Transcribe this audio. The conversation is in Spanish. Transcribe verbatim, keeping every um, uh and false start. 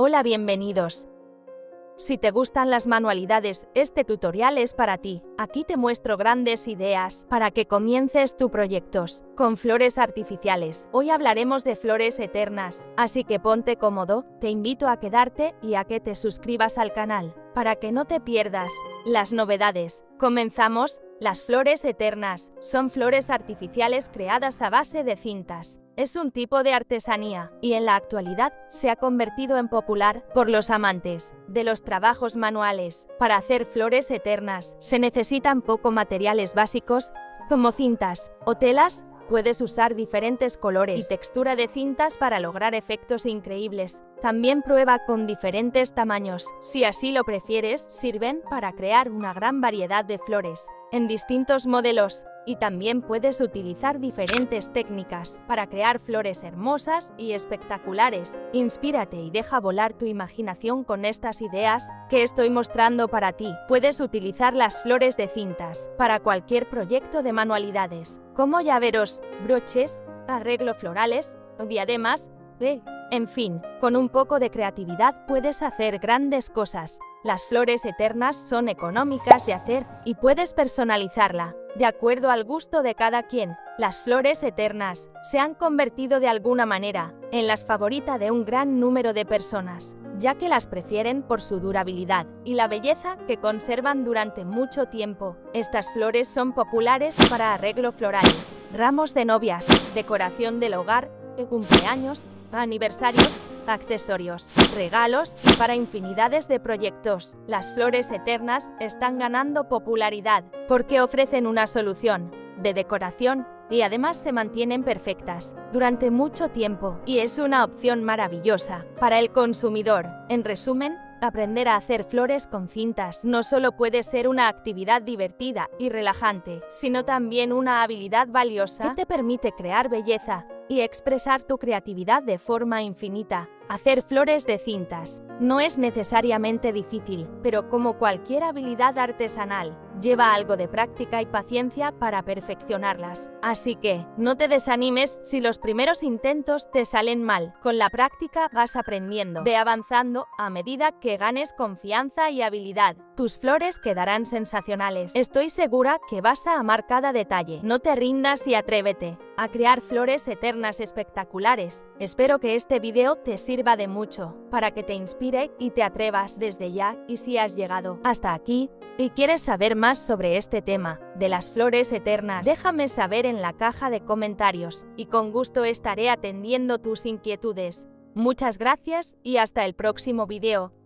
Hola, bienvenidos. Si te gustan las manualidades, este tutorial es para ti. Aquí te muestro grandes ideas para que comiences tus proyectos con flores artificiales. Hoy hablaremos de flores eternas, así que ponte cómodo, te invito a quedarte y a que te suscribas al canal, para que no te pierdas las novedades. Comenzamos. Las flores eternas son flores artificiales creadas a base de cintas. Es un tipo de artesanía, y en la actualidad se ha convertido en popular por los amantes de los trabajos manuales. Para hacer flores eternas se necesitan pocos materiales básicos, como cintas o telas. Puedes usar diferentes colores y textura de cintas para lograr efectos increíbles. También prueba con diferentes tamaños. Si así lo prefieres, sirven para crear una gran variedad de flores en distintos modelos. Y también puedes utilizar diferentes técnicas para crear flores hermosas y espectaculares. Inspírate y deja volar tu imaginación con estas ideas que estoy mostrando para ti. Puedes utilizar las flores de cintas para cualquier proyecto de manualidades, como llaveros, broches, arreglos florales, diademas, eh. en fin, con un poco de creatividad puedes hacer grandes cosas. Las flores eternas son económicas de hacer y puedes personalizarla de acuerdo al gusto de cada quien. Las flores eternas se han convertido de alguna manera en las favoritas de un gran número de personas, ya que las prefieren por su durabilidad y la belleza que conservan durante mucho tiempo. Estas flores son populares para arreglos florales, ramos de novias, decoración del hogar, cumpleaños, aniversarios, accesorios, regalos y para infinidades de proyectos. Las flores eternas están ganando popularidad porque ofrecen una solución de decoración y además se mantienen perfectas durante mucho tiempo y es una opción maravillosa para el consumidor. En resumen, aprender a hacer flores con cintas no solo puede ser una actividad divertida y relajante, sino también una habilidad valiosa que te permite crear belleza y expresar tu creatividad de forma infinita. Hacer flores de cintas no es necesariamente difícil, pero como cualquier habilidad artesanal, lleva algo de práctica y paciencia para perfeccionarlas. Así que, no te desanimes si los primeros intentos te salen mal. Con la práctica vas aprendiendo, ve avanzando a medida que ganes confianza y habilidad. Tus flores quedarán sensacionales. Estoy segura que vas a amar cada detalle. No te rindas y atrévete a crear flores eternas espectaculares. Espero que este video te sirva de mucho, para que te inspire y te atrevas desde ya. Y si has llegado hasta aquí y quieres saber más sobre este tema de las flores eternas, déjame saber en la caja de comentarios y con gusto estaré atendiendo tus inquietudes. Muchas gracias y hasta el próximo video.